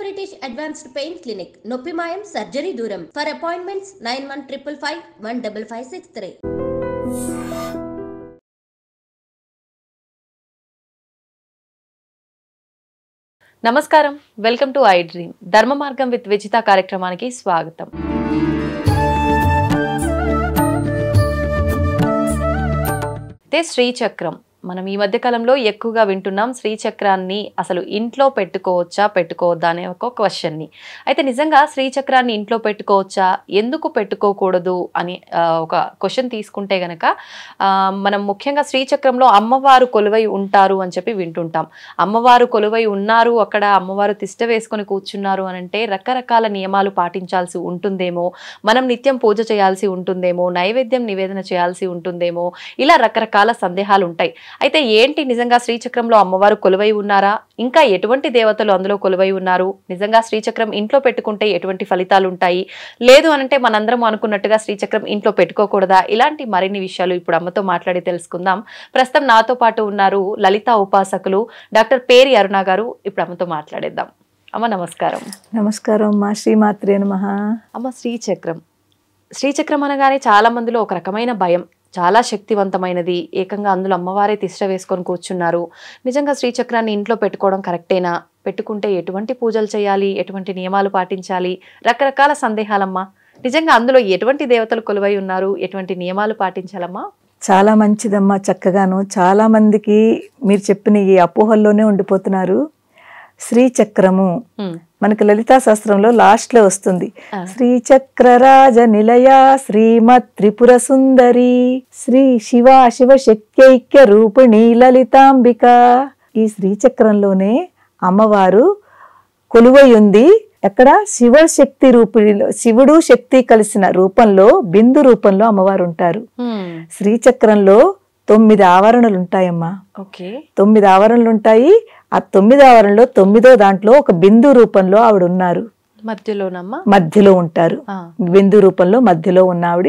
Indo-British Advanced Pain Clinic, Noppimayam, Surgery Duram. For appointments 9155515563. నమస్కారం, welcome to I dream. ధర్మ మార్గం with Vijitha కార్యక్రమానికి స్వాగతం. అయితే శ్రీచక్రం మనం ఈ మధ్య కాలంలో ఎక్కువగా వింటున్నాం. శ్రీచక్రాన్ని అసలు ఇంట్లో పెట్టుకోవచ్చా పెట్టుకోవద్దా అనే ఒక క్వశ్చన్ని. అయితే నిజంగా శ్రీచక్రాన్ని ఇంట్లో పెట్టుకోవచ్చా, ఎందుకు పెట్టుకోకూడదు అని ఒక క్వశ్చన్ తీసుకుంటే గనక మనం ముఖ్యంగా శ్రీచక్రంలో అమ్మవారు కొలువై ఉంటారు అని చెప్పి వింటుంటాం. అమ్మవారు కొలువై ఉన్నారు, అక్కడ అమ్మవారు తిష్ట వేసుకొని కూర్చున్నారు అని అంటే రకరకాల నియమాలు పాటించాల్సి ఉంటుందేమో, మనం నిత్యం పూజ చేయాల్సి ఉంటుందేమో, నైవేద్యం నివేదన చేయాల్సి ఉంటుందేమో, ఇలా రకరకాల సందేహాలు ఉంటాయి. అయితే ఏంటి నిజంగా శ్రీచక్రంలో అమ్మవారు కొలువై ఉన్నారా, ఇంకా ఎటువంటి దేవతలు అందులో కొలువై ఉన్నారు, నిజంగా శ్రీచక్రం ఇంట్లో పెట్టుకుంటే ఎటువంటి ఫలితాలు ఉంటాయి, లేదు అనంటే మనందరం అనుకున్నట్టుగా శ్రీచక్రం ఇంట్లో పెట్టుకోకూడదా, ఇలాంటి మరిన్ని విషయాలు ఇప్పుడు అమ్మతో మాట్లాడి తెలుసుకుందాం. ప్రస్తుతం నాతో పాటు ఉన్నారు లలిత ఉపాసకులు డాక్టర్ పేరి అరుణ గారు. ఇప్పుడు అమ్మతో మాట్లాడేద్దాం. అమ్మ నమస్కారం. నమస్కారం అమ్మ. శ్రీమాత్రే నమః. అమ్మ, శ్రీచక్రం అనగానే చాలా మందిలో ఒక రకమైన భయం, చాలా శక్తివంతమైనది, ఏకంగా అందులో అమ్మవారే తిష్ట వేసుకొని కూర్చున్నారు, నిజంగా శ్రీచక్రాన్ని ఇంట్లో పెట్టుకోవడం కరెక్టేనా, పెట్టుకుంటే ఎటువంటి పూజలు చేయాలి, ఎటువంటి నియమాలు పాటించాలి, రకరకాల సందేహాలమ్మా. నిజంగా అందులో ఎటువంటి దేవతలు కొలువై ఉన్నారు, ఎటువంటి నియమాలు పాటించాలమ్మా? చాలా మంచిదమ్మా, చక్కగాను. చాలా మందికి మీరు చెప్పిన ఈ అపోహల్లోనే ఉండిపోతున్నారు. శ్రీచక్రము మనకు లలితా శాస్త్రంలో లాస్ట్ లో వస్తుంది. శ్రీచక్ర రాజ నిలయ శ్రీమత్ త్రిపుర సుందరి శ్రీ శివ శివ శక్త్యైక్య రూపిణి లలితాంబిక. ఈ శ్రీచక్రంలోనే అమ్మవారు కొలువై ఉంది. ఎక్కడ? శివ శక్తి రూపిణిలో, శివుడు శక్తి కలిసిన రూపంలో, బిందు రూపంలో అమ్మవారు ఉంటారు. శ్రీచక్రంలో 9 ఆవరణలు ఉంటాయమ్మా. 9 ఆవరణలు ఉంటాయి. ఆ 9 ఆవరణలో 9వ దాంట్లో ఒక బిందు రూపంలో ఆవిడ ఉన్నారు. మధ్యలో ఉంటారు. బిందు రూపంలో మధ్యలో ఉన్న ఆవిడ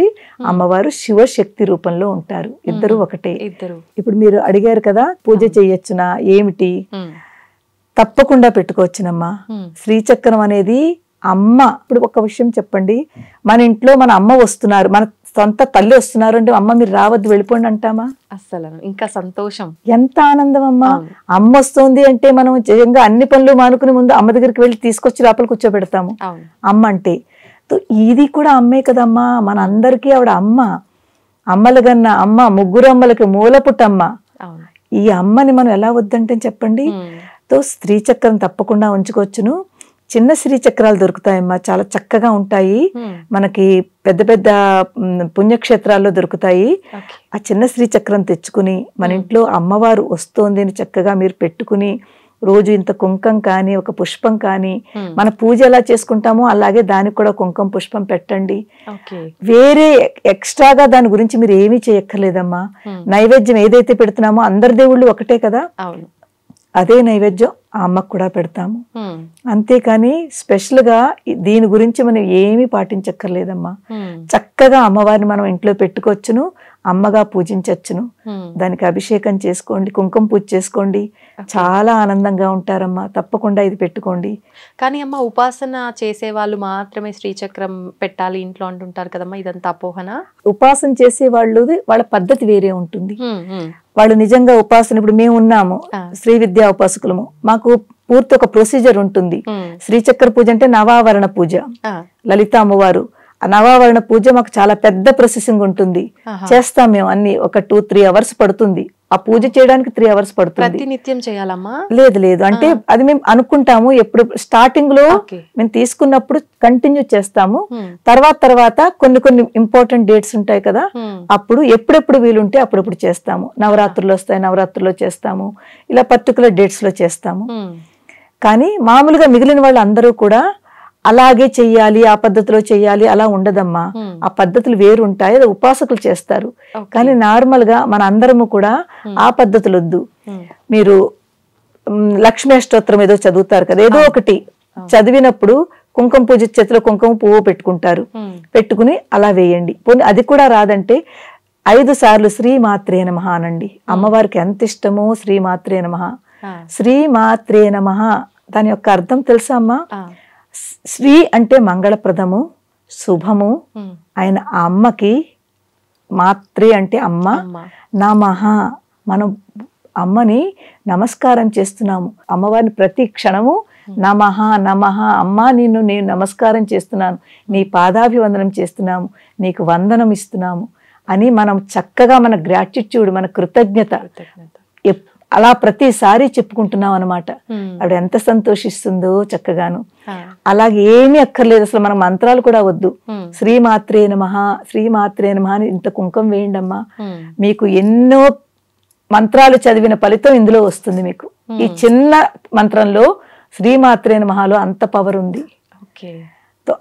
అమ్మవారు శివశక్తి రూపంలో ఉంటారు. ఇద్దరు ఒకటే. ఇప్పుడు మీరు అడిగారు కదా పూజ చేయొచ్చునా ఏమిటి, తప్పకుండా పెట్టుకోవచ్చునమ్మా. శ్రీచక్రం అనేది అమ్మ. ఇప్పుడు ఒక విషయం చెప్పండి, మన ఇంట్లో మన అమ్మ వస్తున్నారు, మన సొంత తల్లి వస్తున్నారు అంటే అమ్మ మీరు రావద్దు వెళ్ళిపోండి అంటామా? అసలు ఇంకా సంతోషం, ఎంత ఆనందం అమ్మా. అమ్మ వస్తుంది అంటే మనం నిజంగా అన్ని పనులు మానుకుని ముందు అమ్మ దగ్గరికి వెళ్ళి తీసుకొచ్చి లోపల కూర్చోబెడతాము. అమ్మ అంటే ఇది కూడా అమ్మే కదమ్మా. మన అందరికీ ఆవిడ అమ్మ. అమ్మలగన్నా అమ్మ, ముగ్గురు అమ్మలకి మూలపుటమ్మ. ఈ అమ్మని మనం ఎలా వద్దంటే చెప్పండి. శ్రీచక్రం తప్పకుండా ఉంచుకోవచ్చును. చిన్న శ్రీచక్రాలు దొరుకుతాయమ్మా, చాలా చక్కగా ఉంటాయి. మనకి పెద్ద పెద్ద పుణ్యక్షేత్రాల్లో దొరుకుతాయి. ఆ చిన్న శ్రీచక్రం తెచ్చుకుని మన ఇంట్లో అమ్మవారు వస్తోంది అని చక్కగా మీరు పెట్టుకుని రోజు ఇంత కుంకం కానీ ఒక పుష్పం కానీ, మన పూజ ఎలా చేసుకుంటామో అలాగే దానికి కూడా కుంకం పుష్పం పెట్టండి. వేరే ఎక్స్ట్రాగా దాని గురించి మీరు ఏమీ చేయక్కర్లేదమ్మా. నైవేద్యం ఏదైతే పెడుతున్నామో, అందరి దేవుళ్ళు ఒకటే కదా, అదే నైవేద్యం ఆ అమ్మకు కూడా పెడతాము. అంతేకాని స్పెషల్గా దీని గురించి మనం ఏమీ పాటించక్కర్లేదమ్మా. చక్కగా అమ్మవారిని మనం ఇంట్లో పెట్టుకోవచ్చును, అమ్మగా పూజించవచ్చును. దానికి అభిషేకం చేసుకోండి, కుంకుమ పూజ చేసుకోండి, చాలా ఆనందంగా ఉంటారమ్మా. తప్పకుండా ఇది పెట్టుకోండి. కానీ అమ్మ, ఉపాసన చేసే వాళ్ళు మాత్రమే శ్రీచక్రం పెట్టాలి ఇంట్లో అంటుంటారు కదమ్మా, ఇదంతా అపోహన. ఉపాసన చేసే వాళ్ళు వాళ్ళ పద్ధతి వేరే ఉంటుంది. వాళ్ళు నిజంగా ఉపాసన, ఇప్పుడు మేము ఉన్నాము శ్రీ విద్యా ఉపాసకులము, మాకు పూర్తి ఒక ప్రొసీజర్ ఉంటుంది. శ్రీచక్ర పూజ అంటే నవావరణ పూజ, లలిత అమ్మవారు ఆ నవావరణ పూజ మాకు చాలా పెద్ద ప్రొసెసింగ్ ఉంటుంది. చేస్తాం మేము అన్ని, ఒక 2-3 అవర్స్ పడుతుంది. ఆ పూజ చేయడానికి 3 అవర్స్ పడుతుంది. నిత్యం చేయాలమ్మా? లేదు లేదు, అంటే అది మేము అనుకుంటాము. ఎప్పుడు స్టార్టింగ్ లో మేము తీసుకున్నప్పుడు కంటిన్యూ చేస్తాము. తర్వాత కొన్ని ఇంపార్టెంట్ డేట్స్ ఉంటాయి కదా, అప్పుడు ఎప్పుడెప్పుడు వీలుంటే అప్పుడప్పుడు చేస్తాము. నవరాత్రులు వస్తాయి, నవరాత్రుల్లో చేస్తాము, ఇలా పర్టికులర్ డేట్స్ లో చేస్తాము. కానీ మామూలుగా మిగిలిన వాళ్ళు అందరూ కూడా అలాగే చెయ్యాలి, ఆ పద్ధతిలో చెయ్యాలి అలా ఉండదమ్మా. ఆ పద్ధతులు వేరు ఉంటాయి, అది ఉపాసకులు చేస్తారు. కానీ నార్మల్ గా మన అందరము కూడా ఆ పద్ధతులు వద్దు. మీరు లక్ష్మీ అష్టోత్తరం ఏదో చదువుతారు కదా, ఏదో ఒకటి చదివినప్పుడు కుంకుమ పూజ, చేతిలో కుంకుమ పువ్వు పెట్టుకుంటారు, పెట్టుకుని అలా వేయండి. పోనీ అది కూడా రాదంటే 5 సార్లు శ్రీమాత్రే నమః అనండి. అమ్మవారికి ఎంత ఇష్టమో శ్రీమాత్రే నమః, శ్రీమాత్రే నమః దాని యొక్క అర్థం తెలుసా అమ్మా? శ్రీ అంటే మంగళప్రదము, శుభము. ఆయన అమ్మకి మాత్రి అంటే అమ్మ. నమః మనం అమ్మని నమస్కారం చేస్తున్నాము. అమ్మవారిని ప్రతి క్షణము నమః నమః అమ్మ నిన్ను నేను నమస్కారం చేస్తున్నాను, నీ పాదాభివందనం చేస్తున్నాము, నీకు వందనం ఇస్తున్నాము అని మనం చక్కగా మన గ్రాటిట్యూడ్ మన కృతజ్ఞత అలా ప్రతిసారి చెప్పుకుంటున్నాం అనమాట. ఆవిడ ఎంత సంతోషిస్తుందో చక్కగాను. అలాగే ఏమీ అక్కర్లేదు, అసలు మనం మంత్రాలు కూడా వద్దు. శ్రీమాత్రే నమః శ్రీమాత్రే నమః అని ఇంత కుంకం వేయండి అమ్మా, మీకు ఎన్నో మంత్రాలు చదివిన ఫలితం ఇందులో వస్తుంది. మీకు ఈ చిన్న మంత్రంలో శ్రీమాత్రే నమఃలో అంత పవర్ ఉంది.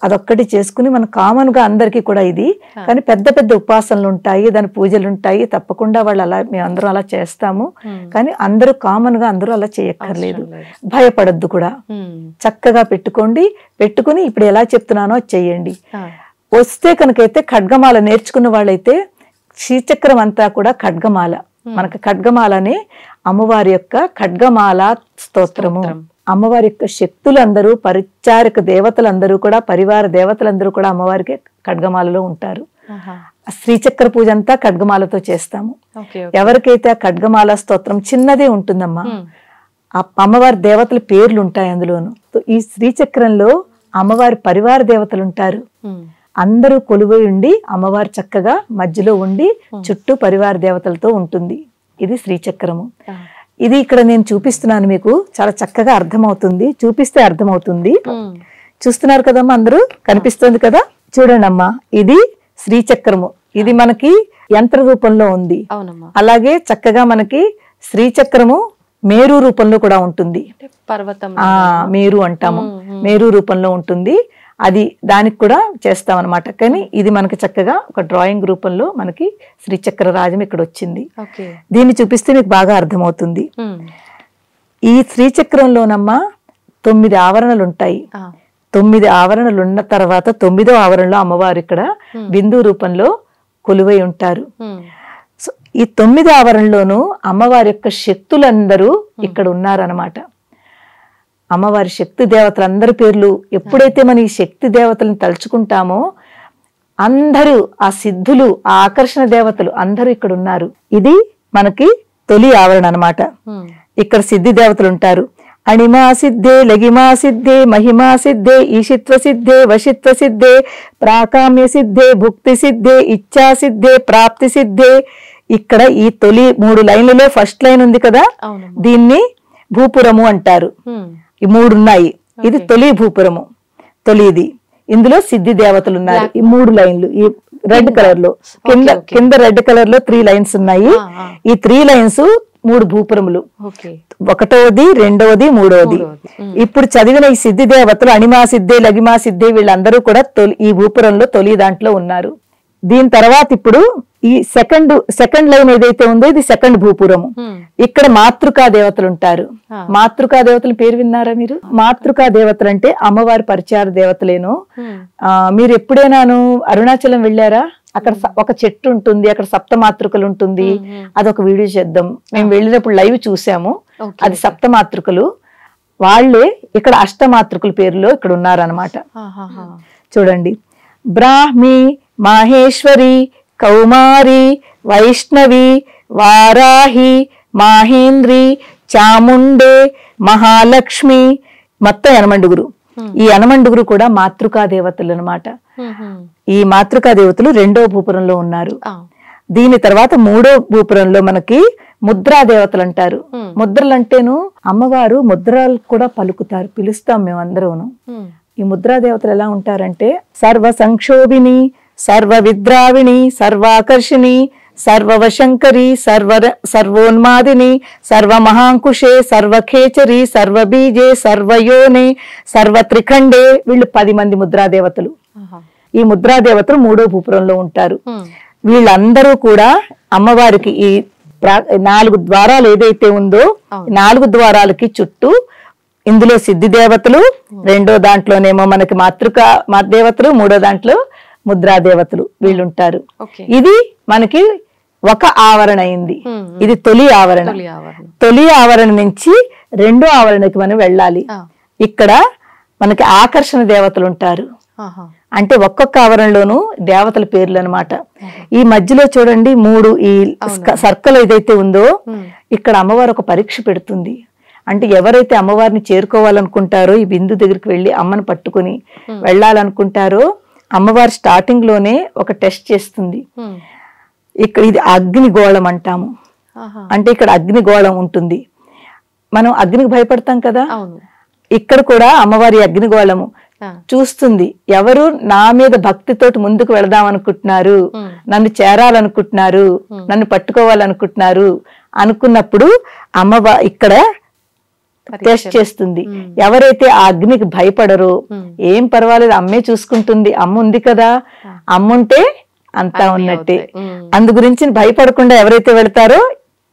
అదొక్కటి చేసుకుని మన కామన్ గా అందరికీ కూడా ఇది. కానీ పెద్ద పెద్ద ఉపాసనలు ఉంటాయి, దాని పూజలు ఉంటాయి, తప్పకుండా వాళ్ళు అలా మేమందరం అలా చేస్తాము. కానీ అందరూ కామన్ గా అందరూ అలా చేయక్కర్లేదు, భయపడద్దు కూడా. చక్కగా పెట్టుకోండి, పెట్టుకుని ఇప్పుడు ఎలా చెప్తున్నానో చెయ్యండి. వస్తే కనుకైతే ఖడ్గమాల నేర్చుకున్న వాళ్ళైతే శ్రీచక్రం అంతా కూడా ఖడ్గమాల. మనకు ఖడ్గమాలనే అమ్మవారి యొక్క ఖడ్గమాల స్తోత్రము. అమ్మవారి యొక్క శక్తులందరూ పరిచారక దేవతలందరూ కూడా పరివార దేవతలందరూ కూడా అమ్మవారికి ఖడ్గమాలలో ఉంటారు. శ్రీచక్ర పూజ అంతా ఖడ్గమాలతో చేస్తాము. ఎవరికైతే ఖడ్గమాల స్తోత్రం చిన్నదే ఉంటుందమ్మా, అమ్మవారి దేవతల పేర్లు ఉంటాయి అందులోను. ఈ శ్రీచక్రంలో అమ్మవారి పరివార దేవతలు ఉంటారు, అందరూ కొలువై ఉండి అమ్మవారు చక్కగా మధ్యలో ఉండి చుట్టూ పరివార దేవతలతో ఉంటుంది. ఇది శ్రీచక్రము. ఇది ఇక్కడ నేను చూపిస్తున్నాను, మీకు చాలా చక్కగా అర్థమవుతుంది, చూపిస్తే అర్థమవుతుంది. చూస్తున్నారు కదమ్మా, అందరూ కనిపిస్తుంది కదా. చూడండి అమ్మా, ఇది శ్రీచక్రము. ఇది మనకి యంత్ర రూపంలో ఉంది. అలాగే చక్కగా మనకి శ్రీచక్రము మేరు రూపంలో కూడా ఉంటుంది. పర్వతం మేరు అంటాము, మేరు రూపంలో ఉంటుంది. అది దానికి కూడా చేస్తాం అనమాట. కానీ ఇది మనకి చక్కగా ఒక డ్రాయింగ్ రూపంలో మనకి శ్రీచక్ర రాజం ఇక్కడ వచ్చింది. దీన్ని చూపిస్తే మీకు బాగా అర్థమవుతుంది. ఈ శ్రీచక్రంలోనమ్మా 9 ఆవరణలు ఉంటాయి. 9 ఆవరణలు ఉన్న తర్వాత 9వ ఆవరణలో అమ్మవారు ఇక్కడ బిందు రూపంలో కొలువై ఉంటారు. సో ఈ 9 ఆవరణలోనూ అమ్మవారి యొక్క శక్తులందరూ ఇక్కడ ఉన్నారనమాట. అమ్మవారి శక్తి దేవతలందరి పేర్లు ఎప్పుడైతే మనం ఈ శక్తి దేవతలను తలుచుకుంటామో అందరూ ఆ సిద్ధులు ఆ ఆకర్షణ దేవతలు అందరూ ఇక్కడ ఉన్నారు. ఇది మనకి తొలి ఆవరణ అనమాట. ఇక్కడ సిద్ధి దేవతలు ఉంటారు. అణిమా సిద్ధే, లగిమా సిద్ధే, మహిమా సిద్ధే, ఈషిత్వ సిద్ధే, వశిత్వ సిద్ధే, ప్రాకామ్య సిద్ధే, భుక్తి సిద్ధే, ఇచ్ఛా సిద్ధే, ప్రాప్తి సిద్ధే. ఇక్కడ ఈ తొలి 3 లైన్లలో ఫస్ట్ లైన్ ఉంది కదా, దీన్ని భూపురము అంటారు. ఈ 3 ఉన్నాయి. ఇది తొలి భూపురము, తొలిది. ఇందులో సిద్ధి దేవతలు ఉన్నారు. ఈ 3 లైన్లు ఈ రెడ్ కలర్ లో కింద రెడ్ కలర్ లో 3 లైన్స్ ఉన్నాయి. ఈ 3 లైన్స్ 3 భూపురములు, 1వది, 2వది, 3వది. ఇప్పుడు చదివిన ఈ సిద్ధి దేవతలు అణిమా సిద్ధే, లగిమా సిద్ధే వీళ్ళందరూ కూడా ఈ భూపురంలో తొలి దాంట్లో ఉన్నారు. దీని తర్వాత ఇప్పుడు ఈ సెకండ్ లైన్ ఏదైతే ఉందో ఇది సెకండ్ భూపురము. ఇక్కడ మాతృకా దేవతలు ఉంటారు. మాతృకా దేవతల పేరు విన్నారా మీరు? మాతృకా దేవతలు అంటే అమ్మవారి పరిచార దేవతలేను. మీరు ఎప్పుడైనాను అరుణాచలం వెళ్ళారా? అక్కడ ఒక చెట్టు ఉంటుంది, అక్కడ సప్త మాతృకలు ఉంటుంది. అదొక వీడియో చేద్దాం, మేము వెళ్ళినప్పుడు లైవ్ చూసాము. అది సప్త మాతృకలు, వాళ్లే ఇక్కడ అష్టమాతృకుల పేరులో ఇక్కడ ఉన్నారనమాట. చూడండి, బ్రాహ్మి, మహేశ్వరి, కౌమారి, వైష్ణవి, వారాహి, మహేంద్రి, చాముండే, మహాలక్ష్మి, మొత్తం 8 మండుగురు. ఈ 8 మండుగురు కూడా మాతృకా దేవతలు అనమాట. ఈ మాతృకా దేవతలు 2వ భూపురంలో ఉన్నారు. దీని తర్వాత 3వ భూపురంలో మనకి ముద్రా దేవతలు అంటారు. ముద్రలు అంటేను అమ్మవారు ముద్రలు కూడా పలుకుతారు, పిలుస్తాం మేమందరూను. ఈ ముద్రా దేవతలు ఎలా ఉంటారంటే సర్వ సంక్షోభిని, సర్వ విద్రావిణి, సర్వాకర్షిణి, సర్వవశంకరి, సర్వోన్మాదిని, సర్వ మహాంకుశే, సర్వఖేచరి, సర్వబీజే, సర్వయోనే, సర్వత్రిఖండే. వీళ్ళు 10 మంది ముద్రాదేవతలు. ఈ ముద్రాదేవతలు 3వ భూపురంలో ఉంటారు. వీళ్ళందరూ కూడా అమ్మవారికి ఈ 4 ద్వారాలు ఏదైతే ఉందో 4 ద్వారాలకి చుట్టూ, ఇందులో సిద్ధి దేవతలు, 2వ దాంట్లోనేమో మనకి మాతృకా దేవతలు, 3వ దాంట్లో ముద్రా దేవతలు వీళ్ళుంటారు. ఇది మనకి ఒక ఆవరణ అయింది. ఇది తొలి ఆవరణ. తొలి ఆవరణ నుంచి 2వ ఆవరణకి మనం వెళ్ళాలి. ఇక్కడ మనకి ఆకర్షణ దేవతలు ఉంటారు. అంటే ఒక్కొక్క ఆవరణలోనూ దేవతల పేర్లు అన్నమాట. ఈ మధ్యలో చూడండి మూడు ఈ సర్కిల్ ఏదైతే ఉందో ఇక్కడ అమ్మవారు ఒక పరీక్ష పెడుతుంది. అంటే ఎవరైతే అమ్మవారిని చేరుకోవాలనుకుంటారో ఈ బిందు దగ్గరికి వెళ్ళి అమ్మను పట్టుకుని వెళ్ళాలనుకుంటారో అమ్మవారు స్టార్టింగ్ లోనే ఒక టెస్ట్ చేస్తుంది. ఇక్కడ ఇది అగ్నిగోళం అంటాము. అంటే ఇక్కడ అగ్నిగోళం ఉంటుంది. మనం అగ్నికి భయపడతాం కదా, ఇక్కడ కూడా అమ్మవారి అగ్నిగోళము చూస్తుంది. ఎవరు నా మీద భక్తితోటి ముందుకు వెళదాం అనుకుంటున్నారు, నన్ను చేరాలనుకుంటున్నారు, నన్ను పట్టుకోవాలనుకుంటున్నారు అనుకున్నప్పుడు అమ్మవారు ఇక్కడ టెస్ట్ చేస్తుంది. ఎవరైతే ఆ అగ్నికి భయపడరో ఏం పర్వాలేదు, అమ్మే చూసుకుంటుంది, అమ్మ ఉంది కదా, అమ్ముంటే అంతా ఉన్నట్టే. అందు గురించి భయపడకుండా ఎవరైతే వెళతారో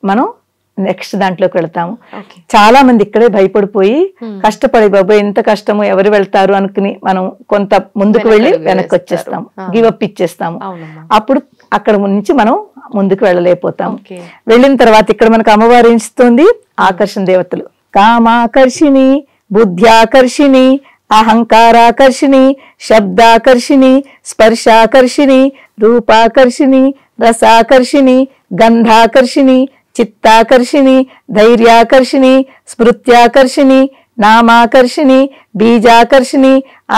మనం నెక్స్ట్ దాంట్లోకి వెళ్తాము. చాలా మంది ఇక్కడే భయపడిపోయి కష్టపడి బాబాయ్ ఎంత కష్టము ఎవరు వెళ్తారు అనుకుని మనం కొంత ముందుకు వెళ్ళి వెనక్కి వచ్చేస్తాము, గివ్ అప్ ఇచ్చేస్తాము. అప్పుడు అక్కడ నుంచి మనం ముందుకు వెళ్ళలేకపోతాము. వెళ్ళిన తర్వాత ఇక్కడ మనకు అమ్మవారు ఇస్తుంది ఆకర్షణ దేవతలు. కామాకర్షిణి, బుద్ధ్యాకర్షిణి, అహంకారాకర్షిణి, శబ్దాకర్షిణి, స్పర్శాకర్షిణి, రూపాకర్షిణి, రసాకర్షిణి, గంధాకర్షిణి, చిత్తాకర్షిణి, ధైర్యాకర్షిణి, స్మృత్యాకర్షిణి, నామాకర్షిణి, బీజాకర్షిణి,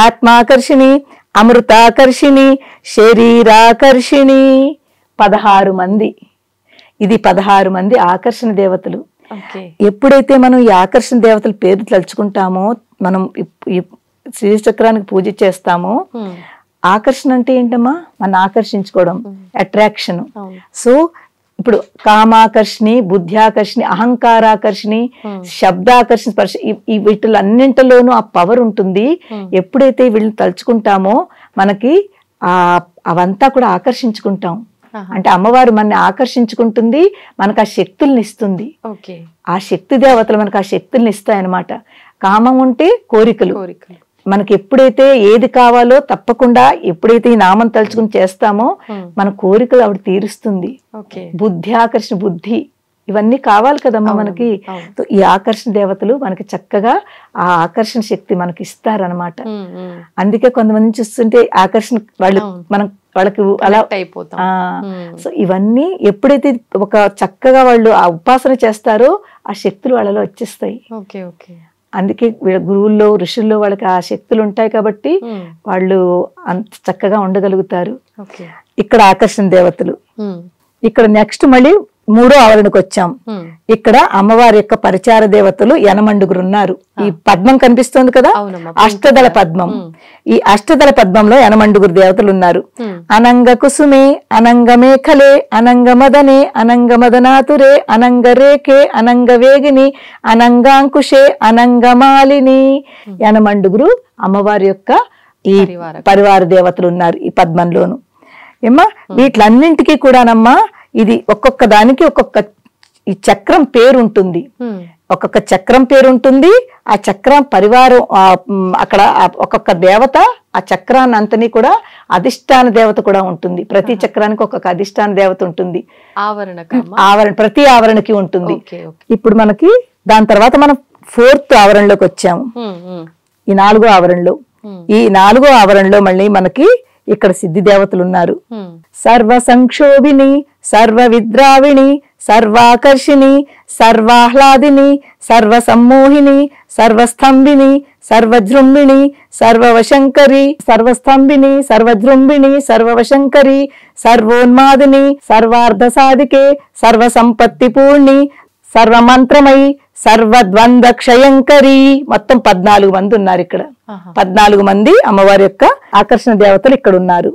ఆత్మాకర్షిణి, అమృతాకర్షిణి, శరీరాకర్షిణి. 16 మంది, ఇది 16 మంది ఆకర్షణ దేవతలు. ఎప్పుడైతే మనం ఈ ఆకర్షణ దేవతల పేరు తలుచుకుంటామో, మనం శ్రీచక్రానికి పూజ చేస్తామో, ఆకర్షణ అంటే ఏంటమ్మా, మనం ఆకర్షించుకోవడం, అట్రాక్షన్. సో ఇప్పుడు కామాకర్షిణి, బుద్ధ్యాకర్షిణి, అహంకారాకర్షిణి, శబ్దాకర్షణ, స్పర్శ, వీటిలన్నింటిలోనూ ఆ పవర్ ఉంటుంది. ఎప్పుడైతే వీళ్ళని తలుచుకుంటామో మనకి అవంతా కూడా ఆకర్షించుకుంటాం. అంటే అమ్మవారు మనని ఆకర్షించుకుంటుంది, మనకు ఆ శక్తుల్ని ఇస్తుంది. ఆ శక్తి దేవతలు మనకు ఆ శక్తుల్ని ఇస్తాయన్నమాట. కామం ఉంటే కోరికలు, మనకి ఎప్పుడైతే ఏది కావాలో తప్పకుండా ఎప్పుడైతే ఈ నామం తలుచుకుని చేస్తామో మన కోరికలు ఆవిడ తీరుస్తుంది. బుద్ధి ఆకర్షణ, బుద్ధి ఇవన్నీ కావాలి కదమ్మా మనకి. ఈ ఆకర్షణ దేవతలు మనకి చక్కగా ఆ ఆకర్షణ శక్తి మనకి ఇస్తారనమాట. అందుకే కొంతమంది చూస్తుంటే ఆకర్షణ వాళ్ళు మనం వాళ్ళకి అలా అయిపోతాం. సో ఇవన్నీ ఎప్పుడైతే ఒక చక్కగా వాళ్ళు ఆ ఉపాసన చేస్తారో ఆ శక్తులు వాళ్ళలో వచ్చేస్తాయి. అందుకే వీళ్ళ గురువుల్లో ఋషుల్లో వాళ్ళకి ఆ శక్తులు ఉంటాయి కాబట్టి వాళ్ళు అంత చక్కగా ఉండగలుగుతారు. ఇక్కడ ఆకర్షణ దేవతలు. ఇక్కడ నెక్స్ట్ మళ్ళీ మూడో ఆవరణకు వచ్చాం. ఇక్కడ అమ్మవారి యొక్క పరిచార దేవతలు 8 ఉన్నారు. ఈ పద్మం కనిపిస్తుంది కదా, అష్టదళ పద్మం. ఈ అష్టదళ పద్మంలో 8 దేవతలు ఉన్నారు. అనంగ కుసుమే, అనంగమేఖలే, అనంగమదనే, అనంగమదనాతురే, అనంగరేఖే, అనంగవేగిని, అనంగాంకుశే, అనంగమాలిని. 8 అమ్మవారి యొక్క ఈ పరివార దేవతలు ఉన్నారు ఈ పద్మంలోను. ఏమ్మా వీటిలన్నింటికీ కూడానమ్మా ఇది ఒక్కొక్క దానికి ఒక్కొక్క ఈ చక్రం పేరు ఉంటుంది. ఒక్కొక్క చక్రం పేరు ఉంటుంది. ఆ చక్రం పరివారం అక్కడ ఒక్కొక్క దేవత ఆ చక్రాన్ని అంతని కూడా అధిష్టాన దేవత కూడా ఉంటుంది. ప్రతి చక్రానికి ఒక్కొక్క అధిష్టాన దేవత ఉంటుంది. ఆవరణ ప్రతి ఆవరణకి ఉంటుంది. ఇప్పుడు మనకి దాని తర్వాత మనం 4th ఆవరణలోకి వచ్చాము. ఈ 4వ ఆవరణలో, ఈ 4వ ఆవరణలో మళ్ళీ మనకి ఇక్కడ సిద్ధి దేవతలు ఉన్నారు. సర్వ సంక్షోభిణి, సర్వ విద్రావిణి, సర్వాకర్షిణి, సర్వాహ్లాదిని, సర్వ సమ్మోహిని, సర్వస్తంభిని, సర్వజృంభిణి, సర్వవశంకరి, సర్వస్తంభిని, సర్వజృంభిణి, సర్వవశంకరి, సర్వోన్మాదిని, సర్వార్ధ సాధికే, సర్వ సంపత్తి పూర్ణి, సర్వమంత్రమయి, సర్వద్వంద్వ క్షయంకరి. మొత్తం 14 మంది ఉన్నారు ఇక్కడ. 14 మంది అమ్మవారి యొక్క ఆకర్షణ దేవతలు ఇక్కడ ఉన్నారు.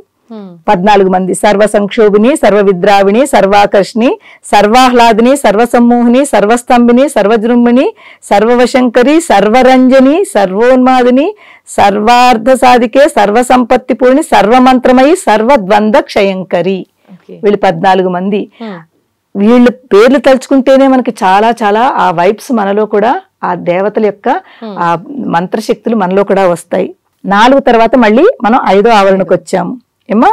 14 మంది. సర్వ సంక్షోభిని, సర్వ విద్రావిణి, సర్వాకర్షిణి, సర్వాహ్లాదిని, సర్వసమ్మోహిని, సర్వస్తంభిని, సర్వజృంభిణి, సర్వవశంకరి, సర్వరంజని, సర్వోన్మాదిని, సర్వార్ధ సాధికే, సర్వ సంపత్తి పూర్ణి, సర్వమంత్రమయి, సర్వద్వంద్వ క్షయంకరి. వీళ్ళు 14 మంది. వీళ్ళు పేర్లు తలుచుకుంటేనే మనకి చాలా చాలా ఆ వైబ్స్ మనలో కూడా ఆ దేవతల యొక్క ఆ మంత్రశక్తులు మనలో కూడా వస్తాయి. 4 తర్వాత మళ్ళీ మనం 5వ ఆవరణకు వచ్చాము. ఏమా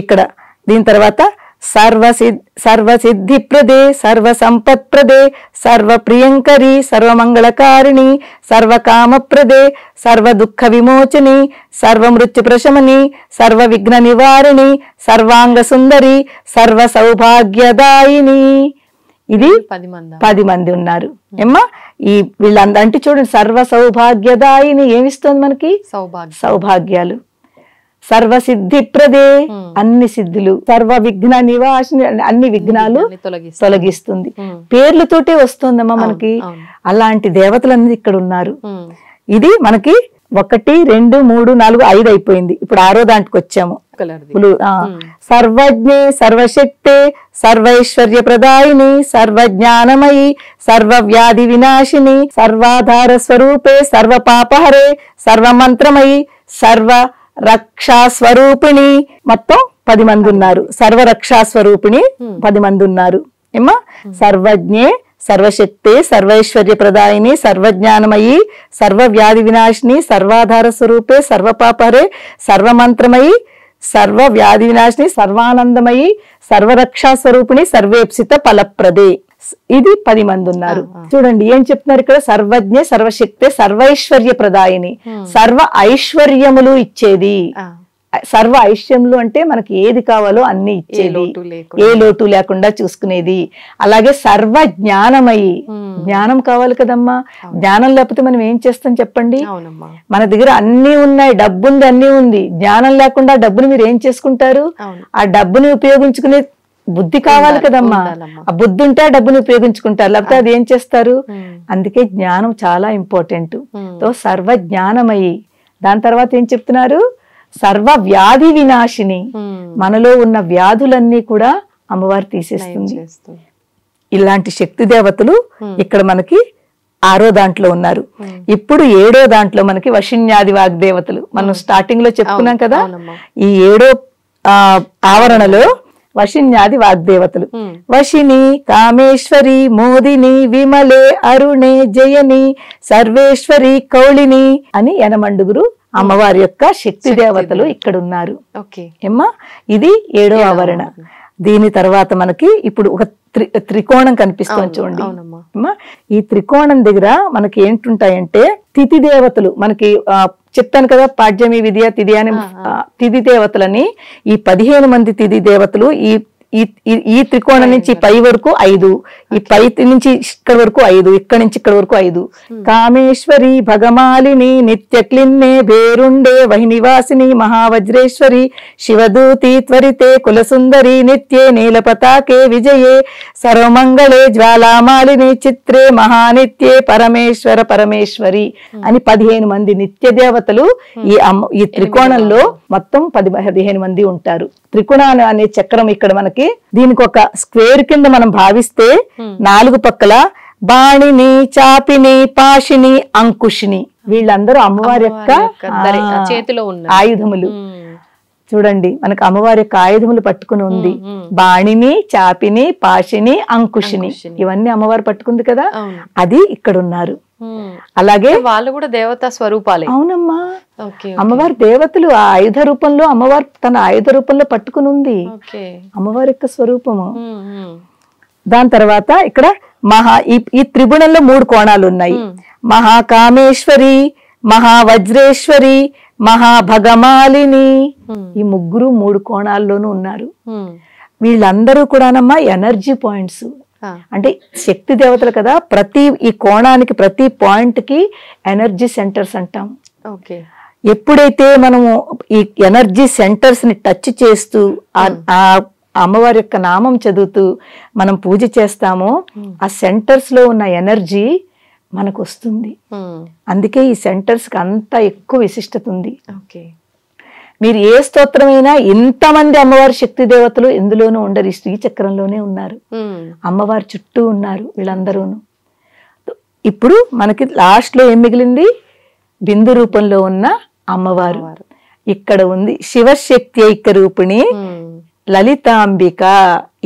ఇక్కడ దీని తర్వాత सर्वसिद्धि प्रदे सर्व संपत् प्रदे सर्व प्रियंकरी सर्व मंगलकारिणी सर्व काम प्रदे सर्व दुःख विमोचनी सर्व मृत्यु प्रशमनी सर्व विघ्न निवारिणी सर्वांग सुंदरी सर्व सौभाग्यदायिनी। ఇది 10 మంది ఉన్నారు ఏమ్మా ఈ వీళ్ళందరికీ చూడండి సర్వ సౌభాగ్యదాయిని ఏమిస్తుంది మనకి సౌభాగ్యాలు సర్వ సిద్ధి ప్రదే అన్ని సిద్ధులు సర్వ విఘ్న నివాసిని అన్ని విఘ్నాలు తొలగిస్తుంది పేర్లతోటే వస్తుందమ్మా మనకి అలాంటి దేవతలన్నీ ఇక్కడ ఉన్నారు ఇది మనకి 1 2 3 4 5 అయిపోయింది ఇప్పుడు 6వ దాంట్కి వచ్చాము सर्वज्ञे सर्वशक्ते सर्वैश्वर्य प्रदायिनी सर्वज्ञानमयी सर्वव्याधि विनाशिनी सर्वाधार स्वरूपे सर्वपापहरे सर्वमंत्रमयी सर्व रक्षा स्वरूपिणी మొత్తం 10 మంది ఉన్నారు सर्व रक्षा स्वरूपिणी 10 మంది ఉన్నారు ఏమ सर्वज्ञे सर्वशक्ते सर्वैश्वर्य प्रदायिनी सर्वज्ञानमयी सर्वव्याधि विनाशिनी सर्वाधार स्वरूपे सर्वपापहरे सर्वमंत्रमयी सर्व व्याधि विनाशिनी सर्वानंदमयी सर्वरक्षा स्वरूपिणी सर्वेप्सित फलप्रदे। ఇది 10 మంది ఉన్నారు చూడండి ఏం చెప్తున్నారు ఇక్కడ సర్వజ్ఞ సర్వశక్తి సర్వైశ్వర్య ప్రదాయిని సర్వ ఐశ్వర్యములు ఇచ్చేది సర్వ ఐశ్వర్యములు అంటే మనకి ఏది కావాలో అన్ని ఇచ్చేది ఏ లోటు లేకుండా చూసుకునేది అలాగే సర్వ జ్ఞానమయి జ్ఞానం కావాలి కదమ్మా జ్ఞానం లేకపోతే మనం ఏం చేస్తాం చెప్పండి మన దగ్గర అన్ని ఉన్నాయి డబ్బు ఉంది అన్ని ఉంది జ్ఞానం లేకుండా డబ్బుని మీరు ఏం చేసుకుంటారు ఆ డబ్బుని ఉపయోగించుకునే బుద్ధి కావాలి కదమ్మా ఆ బుద్ధి ఉంటే డబ్బుని ఉపయోగించుకుంటారు లేకపోతే అది ఏం చేస్తారు అందుకే జ్ఞానం చాలా ఇంపార్టెంట్ తో సర్వ జ్ఞానమయి దాని తర్వాత ఏం చెప్తున్నారు సర్వ వ్యాధి వినాశిని మనలో ఉన్న వ్యాధులన్నీ కూడా అమ్మవారు తీసేస్తుంది ఇలాంటి శక్తి దేవతలు ఇక్కడ మనకి 6వ దాంట్లో ఉన్నారు ఇప్పుడు 7వ దాంట్లో మనకి వశిన్యాది వాగ్దేవతలు మనం స్టార్టింగ్ లో చెప్పుకున్నాం కదా ఈ 7వ ఆవరణలో వశిన్యాది వాగ్దేవతలు వశిని కామేశ్వరి మోదిని విమలే అరుణే జయని సర్వేశ్వరి కౌళిని అని 8 అమ్మవారి యొక్క శక్తి దేవతలు ఇక్కడ ఉన్నారు ఏమ్మా ఇది 7వ ఆవరణ దీని తర్వాత మనకి ఇప్పుడు ఒక త్రికోణం కనిపిస్తుంది చూడండి అమ్మా ఈ త్రికోణం దగ్గర మనకి ఏంటుంటాయంటే తిథి దేవతలు మనకి చెప్తాను కదా పాడ్యమి విద్య తిథి అని తిథి దేవతలని ఈ 15 మంది తిథి దేవతలు ఈ ఈ త్రికోణం నుంచి పై వరకు 5 ఈ పై నుంచి ఇక్కడ వరకు 5 ఇక్కడ నుంచి ఇక్కడ వరకు 5 కామేశ్వరి భగమాలిని నిత్య క్లిన్నే భేరుండే వహినివాసిని మహావజ్రేశ్వరి శివదూతి త్వరితే కులసుందరి నిత్యే నీలపతాకే విజయే సర్వమంగళే జ్వాలామాలిని చిత్రే మహానిత్యే పరమేశ్వర పరమేశ్వరి అని 15 మంది నిత్య దేవతలు ఈ త్రికోణంలో మొత్తం 15 మంది ఉంటారు త్రికోణాలు అనే చక్రం ఇక్కడ మనకి దీనికి ఒక స్క్వేర్ కింద మనం భావిస్తే 4 పక్కల బాణిని చాపిని పాషిని అంకుషిని వీళ్ళందరూ అమ్మవారి యొక్క చేతిలో ఉన్న ఆయుధములు చూడండి మనకు అమ్మవారి యొక్క ఆయుధములు పట్టుకుని ఉంది బాణిని చాపిని పాషిని అంకుషిని ఇవన్నీ అమ్మవారు పట్టుకుంది కదా అది ఇక్కడ ఉన్నారు అలాగే వాళ్ళు కూడా దేవతా స్వరూపాలే అవునమ్మా అమ్మవారి దేవతలు ఆ ఆయుధ రూపంలో అమ్మవారు తన ఆయుధ రూపంలో పట్టుకుని ఉంది అమ్మవారి యొక్క స్వరూపము దాని తర్వాత ఇక్కడ ఈ త్రిభుణంలో 3 కోణాలు ఉన్నాయి మహాకామేశ్వరి మహావజ్రేశ్వరి మహాభగమాలిని ఈ ముగ్గురు 3 కోణాల్లోనూ ఉన్నారు వీళ్ళందరూ కూడానమ్మా ఎనర్జీ పాయింట్స్ అంటే శక్తి దేవతలు కదా ప్రతి ఈ కోణానికి ప్రతి పాయింట్ కి ఎనర్జీ సెంటర్స్ అంటాం ఎప్పుడైతే మనము ఈ ఎనర్జీ సెంటర్స్ ని టచ్ చేస్తూ ఆ అమ్మవారి యొక్క నామం చదువుతూ మనం పూజ చేస్తామో ఆ సెంటర్స్ లో ఉన్న ఎనర్జీ మనకు వస్తుంది అందుకే ఈ సెంటర్స్ కి అంత ఎక్కువ విశిష్టత ఉంది మీరు ఏ స్తోత్రమైనా ఇంతమంది అమ్మవారి శక్తి దేవతలు ఎందులోనూ ఉండరు శ్రీ చక్రంలోనే ఉన్నారు అమ్మవారి చుట్టూ ఉన్నారు వీళ్ళందరూను ఇప్పుడు మనకి లాస్ట్ లో ఏం మిగిలింది బిందు రూపంలో ఉన్న అమ్మవారు ఇక్కడ ఉంది శివశక్తి ఐక రూపిణి లలితాంబిక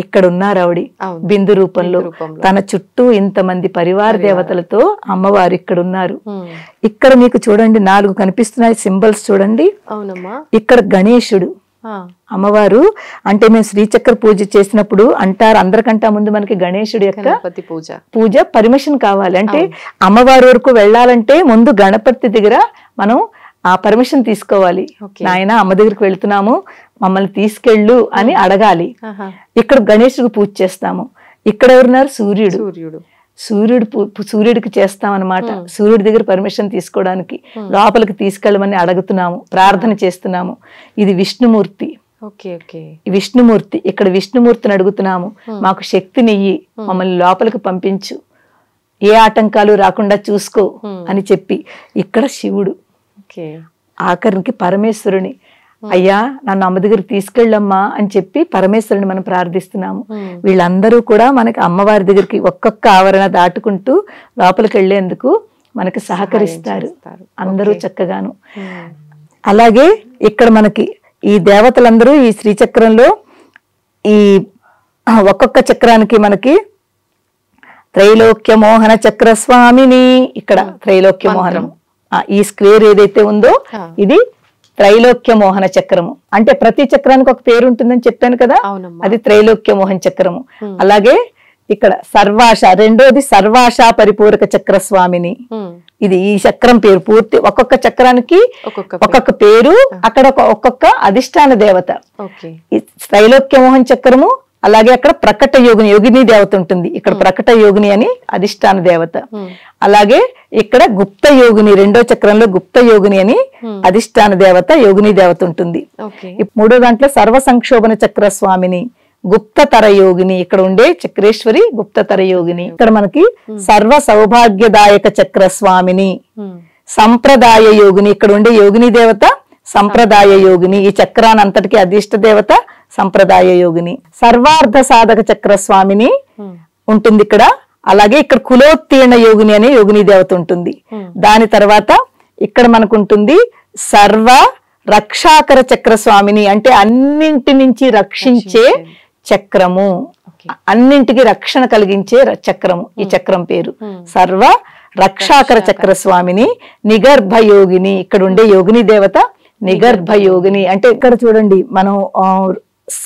ఇక్కడ ఉన్నారు ఆవిడ బిందు రూపంలో తన చుట్టూ ఇంతమంది పరివార దేవతలతో అమ్మవారు ఇక్కడ ఉన్నారు ఇక్కడ మీకు చూడండి 4 కనిపిస్తున్నాయి సింబల్స్ చూడండి ఇక్కడ గణేశుడు అమ్మవారు అంటే మేము శ్రీచక్ర పూజ చేసినప్పుడు అంటారు అందరికంటే ముందు మనకి గణేశుడి యొక్క పూజ పర్మిషన్ కావాలి అంటే అమ్మవారి వరకు వెళ్ళాలంటే ముందు గణపతి దగ్గర మనం ఆ పర్మిషన్ తీసుకోవాలి. నాయన అమ్మ దగ్గరికి వెళ్తున్నాము మమ్మల్ని తీసుకెళ్ళు అని అడగాలి. ఇక్కడ గణేశుడికి పూజ చేస్తాము, ఇక్కడ ఎవరున్నారు సూర్యుడికి చేస్తాం అన్నమాట. సూర్యుడి దగ్గర పర్మిషన్ తీసుకోవడానికి లోపలికి తీసుకెళ్ళమని అడుగుతున్నాము, ప్రార్థన చేస్తున్నాము. ఇది విష్ణుమూర్తి, విష్ణుమూర్తి ఇక్కడ విష్ణుమూర్తిని అడుగుతున్నాము మాకు శక్తినియ్యి మమ్మల్ని లోపలికి పంపించు, ఏ ఆటంకాలు రాకుండా చూసుకో అని చెప్పి. ఇక్కడ శివుడు, ఆఖరికి పరమేశ్వరుని, అయ్యా నన్ను అమ్మ దగ్గరికి తీసుకెళ్ళమ్మా అని చెప్పి పరమేశ్వరుని మనం ప్రార్థిస్తున్నాము. వీళ్ళందరూ కూడా మనకి అమ్మవారి దగ్గరికి ఒక్కొక్క ఆవరణ దాటుకుంటూ లోపలికి వెళ్లేందుకు మనకి సహకరిస్తారు అందరూ చక్కగాను. అలాగే ఇక్కడ మనకి ఈ దేవతలందరూ ఈ శ్రీచక్రంలో ఈ ఒక్కొక్క చక్రానికి మనకి త్రైలోక్య మోహన చక్ర స్వామిని, ఇక్కడ త్రైలోక్య మోహనం ఈ స్క్వేర్ ఏదైతే ఉందో ఇది త్రైలోక్య మోహన చక్రము. అంటే ప్రతి చక్రానికి ఒక పేరు ఉంటుందని చెప్పాను కదా, అది త్రైలోక్య మోహన చక్రము. అలాగే ఇక్కడ సర్వాశ, రెండోది సర్వాశ పరిపూరక చక్ర స్వామిని, ఇది ఈ చక్రం పేరు. పూర్తి ఒక్కొక్క చక్రానికి ఒక్కొక్క పేరు, అక్కడ ఒక్కొక్క అధిష్టాన దేవత. త్రైలోక్య మోహన చక్రము, అలాగే అక్కడ ప్రకట యోగిని, యోగిని దేవత ఉంటుంది. ఇక్కడ ప్రకట యోగిని అని అధిష్టాన దేవత. అలాగే ఇక్కడ గుప్త యోగిని, రెండో చక్రంలో గుప్త యోగిని అని అధిష్టాన దేవత యోగిని దేవత ఉంటుంది. మూడో దాంట్లో సర్వ సంక్షోభన చక్ర స్వామిని, గుప్తతర యోగిని, ఇక్కడ ఉండే చక్రేశ్వరి గుప్తతర యోగిని. ఇక్కడ మనకి సర్వ సౌభాగ్యదాయక చక్ర స్వామిని, సంప్రదాయ యోగిని, ఇక్కడ ఉండే యోగిని దేవత సంప్రదాయ యోగిని. ఈ చక్రానంతటికి అధిష్ట దేవత సంప్రదాయ యోగిని. సర్వార్థ సాధక చక్ర స్వామిని ఉంటుంది ఇక్కడ. అలాగే ఇక్కడ కులోత్తీర్ణ యోగిని అనే యోగిని దేవత ఉంటుంది. దాని తర్వాత ఇక్కడ మనకు ఉంటుంది సర్వ రక్షాకర చక్ర స్వామిని, అంటే అన్నింటి నుంచి రక్షించే చక్రము, అన్నింటికి రక్షణ కలిగించే చక్రము. ఈ చక్రం పేరు సర్వ రక్షాకర చక్ర స్వామిని. నిగర్భ యోగిని, ఇక్కడ ఉండే యోగిని దేవత నిగర్భ యోగిని. అంటే ఇక్కడ చూడండి మనం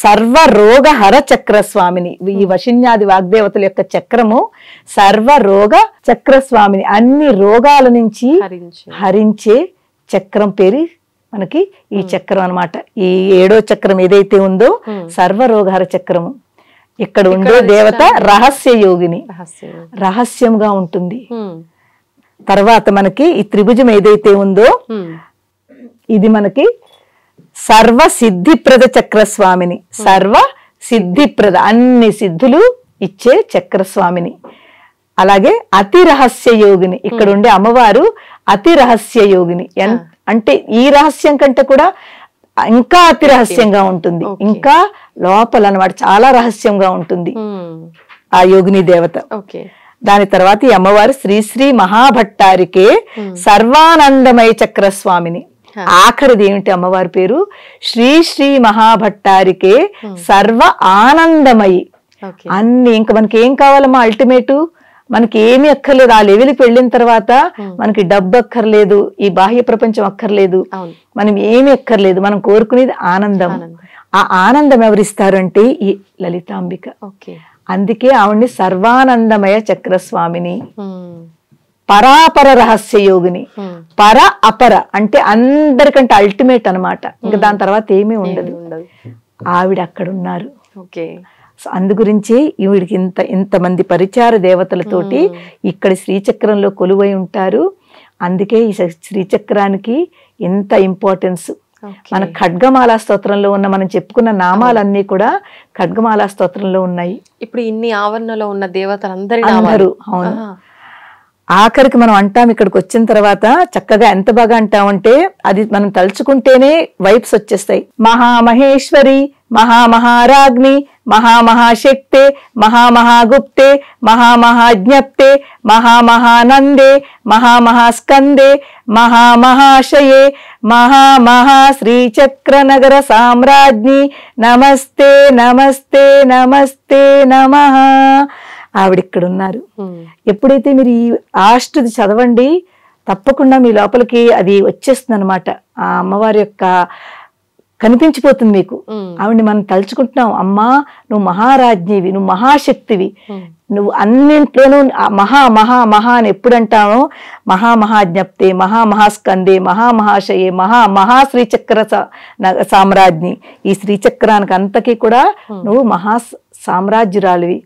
సర్వ రోగహర చక్ర స్వామిని, ఈ వశిన్యాది వాగ్దేవతల యొక్క చక్రము సర్వ రోగ చక్ర స్వామిని, అన్ని రోగాల నుంచి హరించే చక్రం పేరు మనకి ఈ చక్రం అన్నమాట. ఈ ఏడో చక్రం ఏదైతే ఉందో సర్వ రోగహర చక్రము, ఇక్కడ ఉండే దేవత రహస్య యోగిని, రహస్యంగా ఉంటుంది. తర్వాత మనకి ఈ త్రిభుజం ఏదైతే ఉందో ఇది మనకి సర్వ సిద్ధిప్రద చక్ర స్వామిని, సర్వ సిద్ధిప్రద అన్ని సిద్ధులు ఇచ్చే చక్ర స్వామిని. అలాగే అతి రహస్య యోగిని, ఇక్కడ ఉండే అమ్మవారు అతి రహస్య యోగిని, అంటే ఈ రహస్యం కంటే కూడా ఇంకా అతి రహస్యంగా ఉంటుంది, ఇంకా లోపల అన్నమాట చాలా రహస్యంగా ఉంటుంది ఆ యోగిని దేవత. దాని తర్వాత ఈ అమ్మవారు శ్రీ శ్రీ మహాభట్టారికే సర్వానందమయ చక్ర స్వామిని. ఆఖరిది ఏమిటి అమ్మవారి పేరు, శ్రీ శ్రీ మహాభట్టారికే సర్వ ఆనందమయి. అన్ని ఇంకా మనకి ఏం కావాలమ్మా, అల్టిమేట్ మనకి ఏమి అక్కర్లేదు. ఆ లెవెల్కి వెళ్ళిన తర్వాత మనకి డబ్బు అక్కర్లేదు, ఈ బాహ్య ప్రపంచం అక్కర్లేదు, మనం ఏమి అక్కర్లేదు. మనం కోరుకునేది ఆనందం. ఆ ఆనందం ఎవరిస్తారు అంటే ఈ లలితాంబిక. అందుకే ఆవిడ్ని సర్వానందమయ చక్రస్వామిని. పరాపర రహస్య యోగిని, పర అపర అంటే అందరికంటే అల్టిమేట్ అనమాట. ఇంకా దాని తర్వాత ఏమీ ఉండదు. ఆవిడ అక్కడ ఉన్నారు. అందు గురించి ఈవిడికి ఇంతమంది పరిచార దేవతలతోటి ఇక్కడ శ్రీచక్రంలో కొలువై ఉంటారు. అందుకే ఈ శ్రీచక్రానికి ఎంత ఇంపార్టెన్స్. మన ఖడ్గమాలా స్తోత్రంలో ఉన్న మనం చెప్పుకున్న నామాలన్నీ కూడా ఖడ్గమాలా స్తోత్రంలో ఉన్నాయి. ఇప్పుడు ఇన్ని ఆవరణలో ఉన్న దేవతలందరి నామాలు. అవును, ఆఖరికి మనం అంటాం ఇక్కడికి వచ్చిన తర్వాత చక్కగా ఎంత బాగా అంటామంటే అది మనం తలుచుకుంటేనే వైబ్స్ వచ్చేస్తాయి. మహామహేశ్వరి, మహామహారాజ్ఞి, మహామహాశక్తే, మహామహాగుప్తే, మహామహాజ్ఞప్తే, మహామహానందే, మహామహాస్కందే, మహామహాశయే, మహామహా శ్రీచక్రనగర సామ్రాజ్ఞి, నమస్తే నమస్తే నమస్తే నమః. ఆవిడిక్కడ ఉన్నారు. ఎప్పుడైతే మీరు ఈ ఆష్టుది చదవండి తప్పకుండా మీ లోపలికి అది వచ్చేస్తుంది అనమాట. ఆ అమ్మవారి యొక్క కనిపించిపోతుంది మీకు. ఆవిడని మనం తలుచుకుంటున్నాం, అమ్మా నువ్వు మహారాజ్ఞివి, నువ్వు మహాశక్తివి, నువ్వు అన్నింట్లోనూ మహా మహా మహా అని ఎప్పుడంటావో, మహా మహాజ్ఞప్తే మహా మహాస్కందే మహా మహాశయే మహా మహా శ్రీచక్ర సామ్రాజ్ఞి, ఈ శ్రీచక్రానికి అంతకీ కూడా నువ్వు మహా సామ్రాజ్యురాలివి,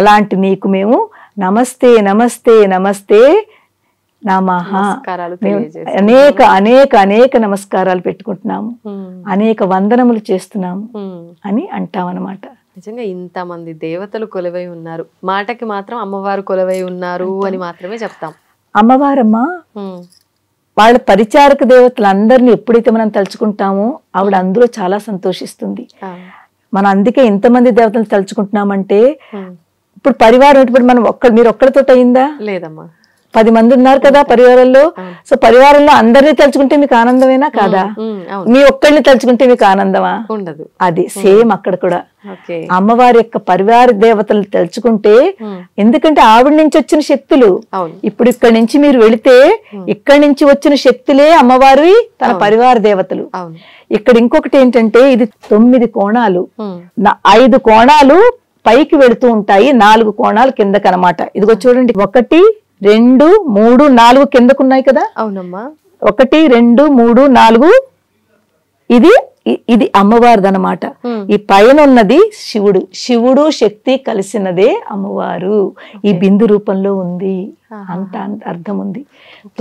అలాంటి నీకు మేము నమస్తే నమస్తే నమస్తే నమః అనేక అనేక అనేక నమస్కారాలు పెట్టుకుంటున్నాము, అనేక వందనములు చేస్తున్నాము అని అంటామన్నమాట. నిజంగా ఇంతమంది దేవతలు కొలువై ఉన్నారు, మాటకి మాత్రం అమ్మవారు కొలువై ఉన్నారు అని మాత్రమే చెప్తాం. అమ్మవారమ్మ వాళ్ళ పరిచారక దేవతలందరినీ ఎప్పుడైతే మనం తలుచుకుంటామో ఆవిడ అందులో చాలా సంతోషిస్తుంది. మనం అందుకే ఇంతమంది దేవతలు తలుచుకుంటున్నామంటే, ఇప్పుడు పరివారం ఇప్పుడు మనం మీరు ఒక్కడితో అయిందా? లేదమ్మా, 10 మంది ఉన్నారు కదా పరివారంలో. సో పరివారంలో అందరినీ తలుచుకుంటే మీకు ఆనందమేనా కాదా? మీ ఒక్కడిని తలుచుకుంటే మీకు ఆనందమా? ఉండదు. అది సేమ్ అక్కడ కూడా అమ్మవారి యొక్క పరివార దేవతలు తలుచుకుంటే, ఎందుకంటే ఆవిడ నుంచి వచ్చిన శక్తులు, ఇప్పుడు ఇక్కడ నుంచి మీరు వెళితే ఇక్కడి నుంచి వచ్చిన శక్తులే అమ్మవారి తన పరివార దేవతలు. ఇక్కడ ఇంకొకటి ఏంటంటే, ఇది 9 కోణాలు, 5 కోణాలు పైకి వెళుతూ ఉంటాయి, 4 కోణాలు కిందకనమాట. ఇదిగో చూడండి, 1 2 3 4 కిందకున్నాయి కదా. అవునమ్మా, 1 2 3 4 ఇది ఇది అమ్మవారిది అనమాట. ఈ పైన ఉన్నది శివుడు, శివుడు శక్తి కలిసినదే అమ్మవారు, ఈ బిందు రూపంలో ఉంది, అంత అర్థం ఉంది.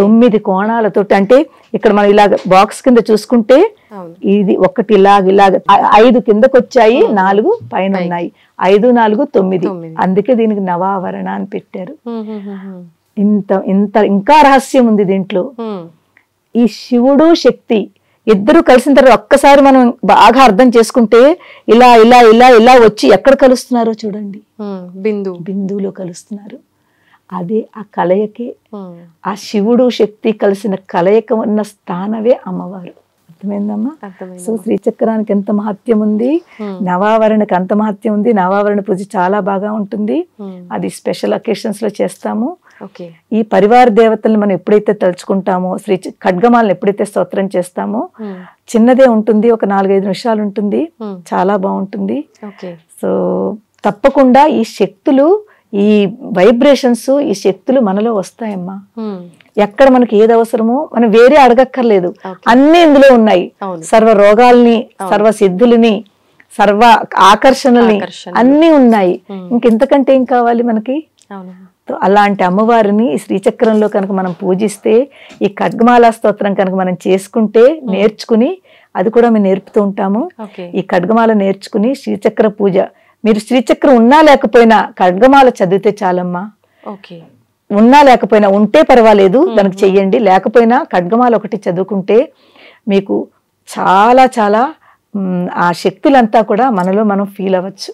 9 కోణాలతో, అంటే ఇక్కడ మనం ఇలాగ బాక్స్ కింద చూసుకుంటే ఇది 1 ఇలాగ 5 కిందకు వచ్చాయి, 4 పైన ఉన్నాయి, 5 4 9. అందుకే దీనికి నవావరణ అని పెట్టారు. ఇంత ఇంత ఇంకా రహస్యం ఉంది దీంట్లో. ఈ శివుడు శక్తి ఇద్దరు కలిసిన తర్వాత ఒక్కసారి మనం బాగా అర్థం చేసుకుంటే ఇలా ఇలా ఇలా ఇలా వచ్చి ఎక్కడ కలుస్తున్నారో చూడండి, బిందులో కలుస్తున్నారు. అదే ఆ కలయికే, ఆ శివుడు శక్తి కలిసిన కలయిక ఉన్న స్థానమే అమ్మవారు. అర్థమైందమ్మా? సో శ్రీచక్రానికి ఎంత మహత్యం ఉంది, నవావరణకి అంత మహత్యం ఉంది. నవావరణ పూజ చాలా బాగా ఉంటుంది, అది స్పెషల్ అకేషన్స్ లో చేస్తాము. ఈ పరివార దేవతలను మనం ఎప్పుడైతే తలుచుకుంటామో, శ్రీ ఖడ్గమాలను ఎప్పుడైతే స్తోత్రం చేస్తామో, చిన్నదే ఉంటుంది, ఒక 4-5 నిమిషాలు ఉంటుంది, చాలా బాగుంటుంది. సో తప్పకుండా ఈ శక్తులు, ఈ వైబ్రేషన్స్, ఈ శక్తులు మనలో వస్తాయమ్మా. ఎక్కడ మనకి ఏది అవసరమో మనం వేరే అడగక్కర్లేదు, అన్ని ఇందులో ఉన్నాయి. సర్వ రోగాల్ని, సర్వ సిద్ధులని, సర్వ ఆకర్షణల్ని అన్ని ఉన్నాయి. ఇంకెంతకంటే ఏం కావాలి మనకి? అలాంటి అమ్మవారిని ఈ శ్రీచక్రంలో కనుక మనం పూజిస్తే, ఈ ఖడ్గమాల స్తోత్రం కనుక మనం చేసుకుంటే, నేర్చుకుని, అది కూడా మేము నేర్పుతూ ఉంటాము. ఈ ఖడ్గమాల నేర్చుకుని శ్రీచక్ర పూజ, మీరు శ్రీచక్రం ఉన్నా లేకపోయినా ఖడ్గమాల చదివితే చాలమ్మా. ఉన్నా లేకపోయినా, ఉంటే పర్వాలేదు దానికి చెయ్యండి, లేకపోయినా ఖడ్గమాల ఒకటి చదువుకుంటే మీకు చాలా చాలా ఆ శక్తులంతా కూడా మనలో మనం ఫీల్ అవ్వచ్చు.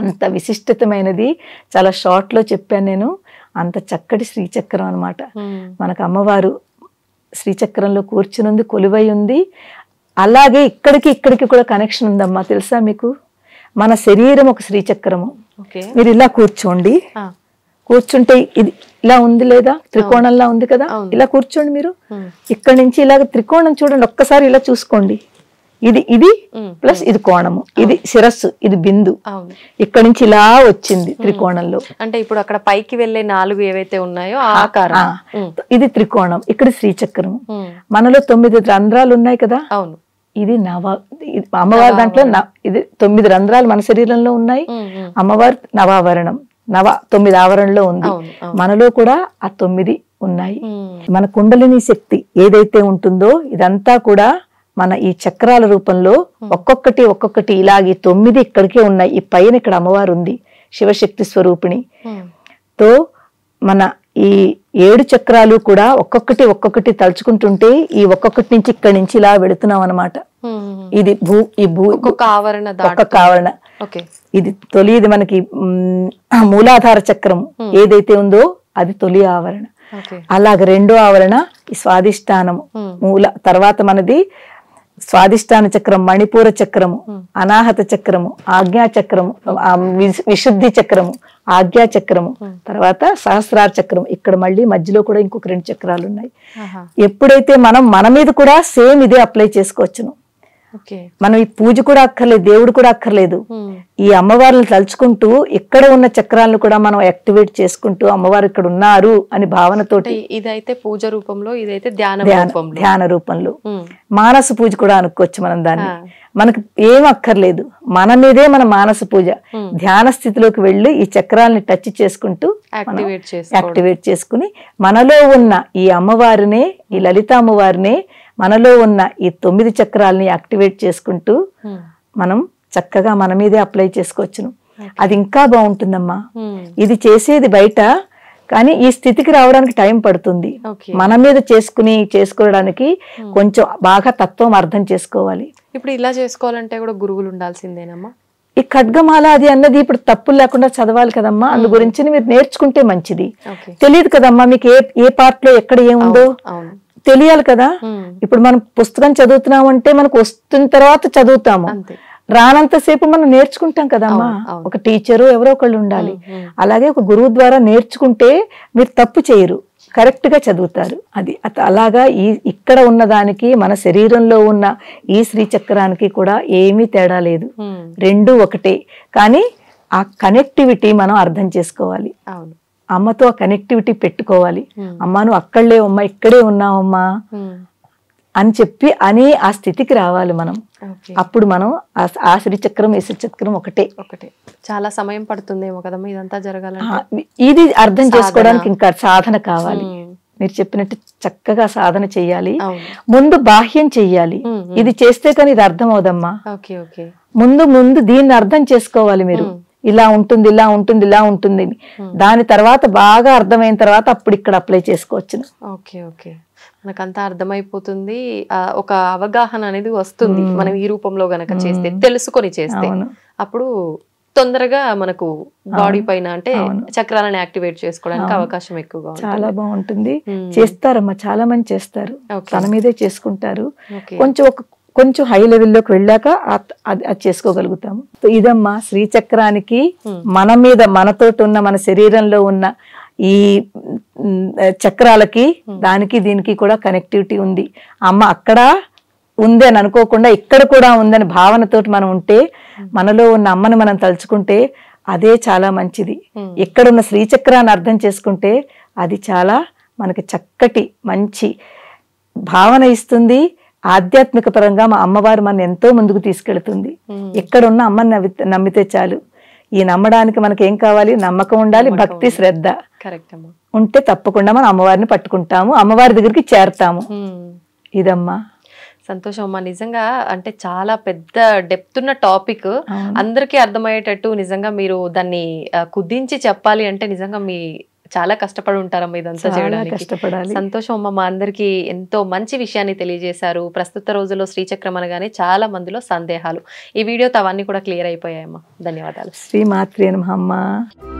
అంత విశిష్టమైనది, చాలా షార్ట్లో చెప్పాను నేను, అంత చక్కటి శ్రీచక్రం అనమాట. మనకు అమ్మవారు శ్రీచక్రంలో కూర్చునుంది, కొలువై ఉంది. అలాగే ఇక్కడికి ఇక్కడికి కూడా కనెక్షన్ ఉందమ్మా. తెలుసా మీకు, మన శరీరం ఒక శ్రీచక్రము. మీరు ఇలా కూర్చోండి, కూర్చుంటే ఇది ఇలా ఉంది లేదా, త్రికోణంలా ఉంది కదా, ఇలా కూర్చోండి. మీరు ఇక్కడి నుంచి ఇలాగ త్రికోణం చూడండి ఒక్కసారి, ఇలా చూసుకోండి. ఇది ఇది ప్లస్ ఇది కోణము, ఇది శిరస్సు, ఇది బిందు. ఇక్కడ నుంచి ఇలా వచ్చింది త్రికోణంలో, అంటే ఇప్పుడు అక్కడ పైకి వెళ్లే 4 ఏవైతే ఉన్నాయో ఆకారం, ఇది త్రికోణం, ఇక్కడ శ్రీచక్రం. మనలో 9 రంధ్రాలు ఉన్నాయి కదా. అవును, ఇది అమ్మవారి దాంట్లో ఇది 9 రంధ్రాలు మన శరీరంలో ఉన్నాయి. అమ్మవారి నవావరణం, 9 ఆవరణలో ఉంది. మనలో కూడా ఆ 9 ఉన్నాయి. మన కుండలిని శక్తి ఏదైతే ఉంటుందో ఇదంతా కూడా మన ఈ చక్రాల రూపంలో ఒక్కొక్కటి ఒక్కొక్కటి ఇలాగే 9 ఇక్కడికే ఉన్నాయి. ఈ పైన ఇక్కడ అమ్మవారు ఉంది, శివశక్తి స్వరూపిణి. తో మన ఈ 7 చక్రాలు కూడా ఒక్కొక్కటి ఒక్కొక్కటి తలుచుకుంటుంటే, ఈ ఒక్కొక్కటి నుంచి ఇక్కడి నుంచి ఇలా వెళుతున్నాం అనమాట. ఇది భూ, ఈ భూ ఒక్కొక్క ఆవరణ, ఒక్కొక్క ఆవరణ. ఇది తొలిది మనకి మూలాధార చక్రం ఏదైతే ఉందో అది తొలి ఆవరణ. అలాగే 2వ ఆవరణ ఈ స్వాధిష్టానము, మూల తర్వాత మనది స్వాధిష్టాన చక్రం, మణిపూర చక్రము, అనాహత చక్రము, ఆజ్ఞా చక్రము, విశుద్ధి చక్రము, ఆజ్ఞా చక్రము, తర్వాత సహస్రార చక్రం. ఇక్కడ మళ్ళీ మధ్యలో కూడా ఇంకొక 2 చక్రాలు ఉన్నాయి. ఎప్పుడైతే మనం మన మీద కూడా సేమ్ ఇదే అప్లై చేసుకోవచ్చును, మనం ఈ పూజ కూడా అక్కర్లేదు, దేవుడు కూడా అక్కర్లేదు. ఈ అమ్మవారిని తలుచుకుంటూ ఇక్కడ ఉన్న చక్రాలను కూడా మనం యాక్టివేట్ చేసుకుంటూ అమ్మవారు ఇక్కడ ఉన్నారు అని భావనతోటి, ఇదైతే పూజ రూపంలో, ఇదైతే ధ్యాన రూపంలో మానస పూజ కూడా అనుకోవచ్చు. మనం దాన్ని మనకు ఏం అక్కర్లేదు, మన మీదే మన మానస పూజ. ధ్యాన స్థితిలోకి వెళ్ళి ఈ చక్రాలని టచ్ చేసుకుంటూ యాక్టివేట్ చేసుకుని మనలో ఉన్న ఈ అమ్మవారినే, ఈ లలిత అమ్మవారినే, మనలో ఉన్న ఈ 9 చక్రాలని యాక్టివేట్ చేసుకుంటూ మనం చక్కగా మన మీదే అప్లై చేసుకోవచ్చును. అది ఇంకా బాగుంటుందమ్మా. ఇది చేసేది బయట, కానీ ఈ స్థితికి రావడానికి టైం పడుతుంది. మన మీద చేసుకోవడానికి కొంచెం బాగా తత్వం అర్థం చేసుకోవాలి. ఇప్పుడు ఇలా చేసుకోవాలంటే కూడా గురువులు ఉండాల్సిందేనమ్మా. ఈ ఖడ్గమాల అది అన్నది ఇప్పుడు తప్పులు లేకుండా చదవాలి కదమ్మా. అందు గురించి మీరు నేర్చుకుంటే మంచిది. తెలియదు కదమ్మా మీకు ఏ పార్ట్ లో ఎక్కడ ఏముందో తెలియాలి కదా. ఇప్పుడు మనం పుస్తకం చదువుతున్నాం అంటే మనకు వస్తున్న తర్వాత చదువుతాము, రానంతసేపు మనం నేర్చుకుంటాం కదమ్మా. ఒక టీచరు ఎవరో ఒకళ్ళు ఉండాలి. అలాగే ఒక గురువు ద్వారా నేర్చుకుంటే మీరు తప్పు చేయరు, కరెక్ట్ గా చదువుతారు. అది అలాగా ఈ ఇక్కడ ఉన్నదానికి, మన శరీరంలో ఉన్న ఈ శ్రీ చక్రానికి కూడా ఏమీ తేడా లేదు, 2 ఒకటే. కానీ ఆ కనెక్టివిటీ మనం అర్థం చేసుకోవాలి. అమ్మతో కనెక్టివిటీ పెట్టుకోవాలి. అమ్మ నువ్వు అక్కడలేవమ్మా, ఇక్కడే ఉన్నావమ్మా అని చెప్పి అని ఆ స్థితికి రావాలి మనం. అప్పుడు మనం ఆ శ్రీ చక్రం, ఈ శ్రీ చక్రం ఒకటే. చాలా సమయం పడుతుందేమో కదమ్మా ఇదంతా జరగాలంటే. ఇది అర్థం చేసుకోవడానికి ఇంకా సాధన కావాలి. మీరు చెప్పినట్టు చక్కగా సాధన చెయ్యాలి. ముందు బాహ్యం చెయ్యాలి. ఇది చేస్తే కానీ ఇది అర్థం అవుదమ్మా. ముందు ముందు దీన్ని అర్థం చేసుకోవాలి. మీరు ఇలా ఉంటుంది, ఇలా ఉంటుంది, ఇలా ఉంటుంది, దాని తర్వాత బాగా అర్థమైన తర్వాత అప్పుడు ఇక్కడ అప్లై చేసుకోవచ్చు. మనకంతా అర్థమైపోతుంది, ఒక అవగాహన అనేది వస్తుంది. మనం ఈ రూపంలో గనక చేస్తే, తెలుసుకొని చేస్తే, అప్పుడు తొందరగా మనకు బాడీ పైన అంటే చక్రాలను యాక్టివేట్ చేసుకోవడానికి అవకాశం ఎక్కువగా ఉంటుంది. చాలా బాగుంటుంది. చేస్తారమ్మా, చాలా మంది చేస్తారు, తన మీదే చేసుకుంటారు. కొంచెం హై లెవెల్లోకి వెళ్ళాక అది చేసుకోగలుగుతాము. ఇదమ్మా శ్రీ చక్రానికి మన మీద, మనతోటి ఉన్న, మన శరీరంలో ఉన్న ఈ చక్రాలకి, దానికి దీనికి కూడా కనెక్టివిటీ ఉంది. అమ్మ అక్కడ ఉంది అని అనుకోకుండా ఇక్కడ కూడా ఉందని భావనతోటి మనం ఉంటే, మనలో ఉన్న అమ్మని మనం తలుచుకుంటే అదే చాలా మంచిది. ఎక్కడున్న శ్రీ చక్రాన్ని అర్థం చేసుకుంటే అది చాలా మనకి చక్కటి మంచి భావన ఇస్తుంది. ఆధ్యాత్మిక పరంగా మా అమ్మవారు మన ఎంతో ముందుకు తీసుకెళ్తుంది. ఎక్కడున్న అమ్మని నమ్మితే చాలు. ఈ నమ్మడానికి మనకేం కావాలి? నమ్మకం ఉండాలి, భక్తి శ్రద్ధ ఉంటే తప్పకుండా మనం అమ్మవారిని పట్టుకుంటాము, అమ్మవారి దగ్గరికి చేరతాము. ఇదమ్మా సంతోషం అమ్మా. నిజంగా అంటే చాలా పెద్ద డెప్త్ ఉన్న టాపిక్, అందరికీ అర్థమయ్యేటట్టు నిజంగా మీరు దాన్ని కుదించి చెప్పాలి అంటే నిజంగా మీ చాలా కష్టపడి ఉంటారమ్మా ఇదంతా చేయడానికి. సంతోషం అమ్మ, మా అందరికి ఎంతో మంచి విషయాన్ని తెలియజేశారు. ప్రస్తుత రోజుల్లో శ్రీచక్రం అనగానే చాలా మందిలో సందేహాలు, ఈ వీడియోతో అవన్నీ కూడా క్లియర్ అయిపోయాయమ్మా. ధన్యవాదాలు. శ్రీమాత్రే నమః.